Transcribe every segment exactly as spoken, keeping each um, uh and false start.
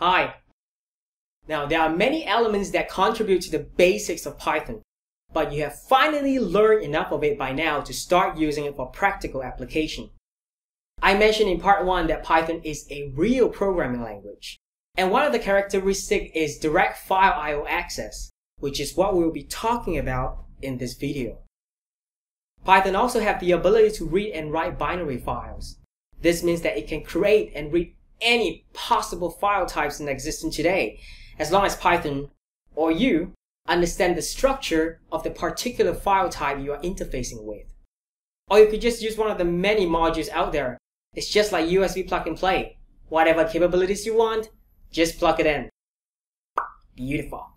Hi. Now, there are many elements that contribute to the basics of Python, but you have finally learned enough of it by now to start using it for practical application. I mentioned in part one that Python is a real programming language, and one of the characteristics is direct file I O access, which is what we'll be talking about in this video. Python also has the ability to read and write binary files. This means that it can create and read any possible file types in existence today, as long as Python, or you, understand the structure of the particular file type you are interfacing with. Or you could just use one of the many modules out there. It's just like U S B plug and play. Whatever capabilities you want, just plug it in. Beautiful.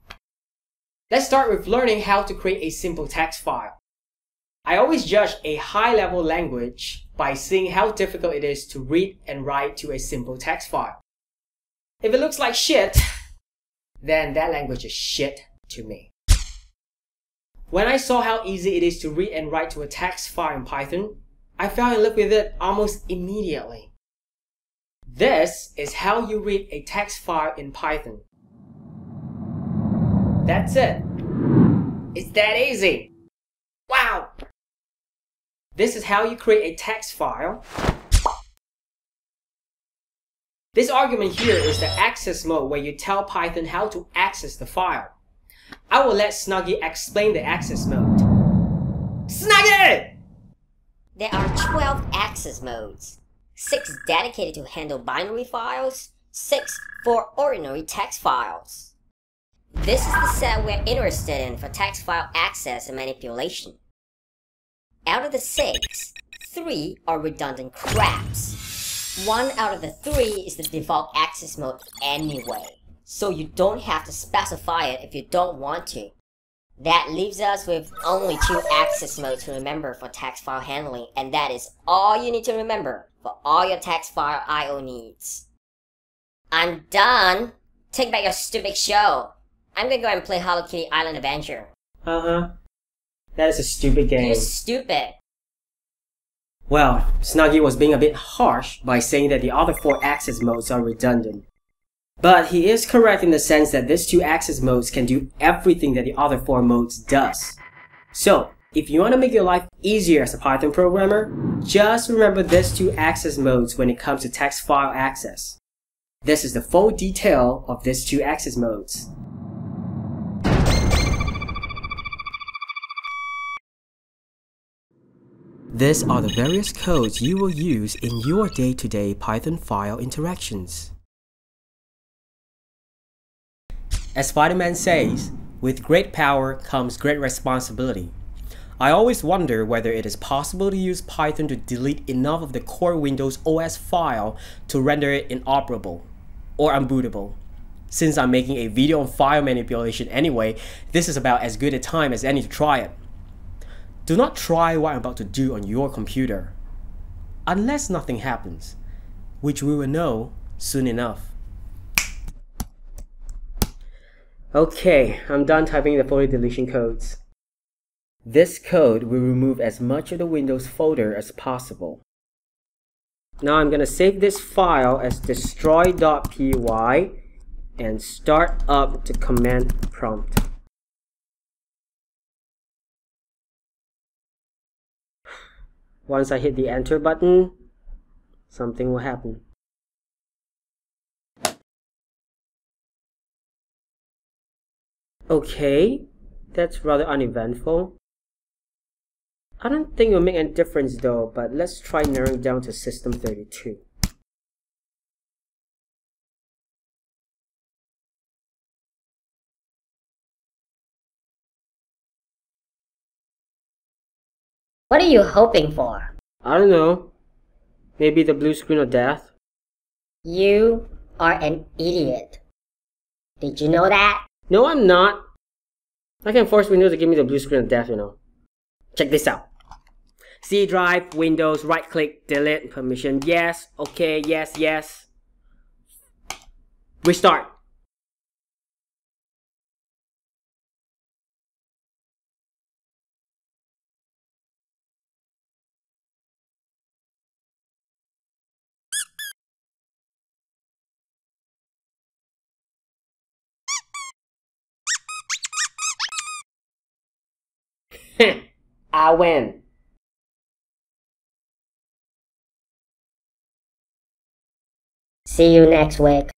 Let's start with learning how to create a simple text file. I always judge a high-level language by seeing how difficult it is to read and write to a simple text file. If it looks like shit, then that language is shit to me. When I saw how easy it is to read and write to a text file in Python, I fell in love with it almost immediately. This is how you read a text file in Python. That's it. It's that easy. Wow! This is how you create a text file. This argument here is the access mode where you tell Python how to access the file. I will let Snuggie explain the access mode. Snuggie! There are twelve access modes. six dedicated to handle binary files, six for ordinary text files. This is the set we're interested in for text file access and manipulation. Out of the six, three are redundant craps. One out of the three is the default access mode anyway, so you don't have to specify it if you don't want to. That leaves us with only two access modes to remember for text file handling, and that is all you need to remember for all your text file I O needs. I'm done! Take back your stupid show! I'm gonna go and play Hello Kitty Island Adventure. Uh-huh. That is a stupid game. You're stupid. Well, Snuggie was being a bit harsh by saying that the other four access modes are redundant. But he is correct in the sense that these two access modes can do everything that the other four modes does. So, if you want to make your life easier as a Python programmer, just remember these two access modes when it comes to text file access. This is the full detail of these two access modes. These are the various codes you will use in your day-to-day Python file interactions. As Spider-Man says, with great power comes great responsibility. I always wonder whether it is possible to use Python to delete enough of the core Windows O S file to render it inoperable or unbootable. Since I'm making a video on file manipulation anyway, this is about as good a time as any to try it. Do not try what I'm about to do on your computer, unless nothing happens, which we will know soon enough. Okay, I'm done typing the folder deletion codes. This code will remove as much of the Windows folder as possible. Now I'm gonna save this file as destroy dot P Y and start up the command prompt. Once I hit the enter button, something will happen. Okay, that's rather uneventful. I don't think it'll make any difference though, but let's try narrowing down to system thirty-two. What are you hoping for? I don't know. Maybe the blue screen of death? You are an idiot. Did you know that? No, I'm not. I can force Windows to give me the blue screen of death, you know. Check this out. C drive, Windows, right click, delete, permission, yes, okay, yes, yes. Restart. I win. See you next week.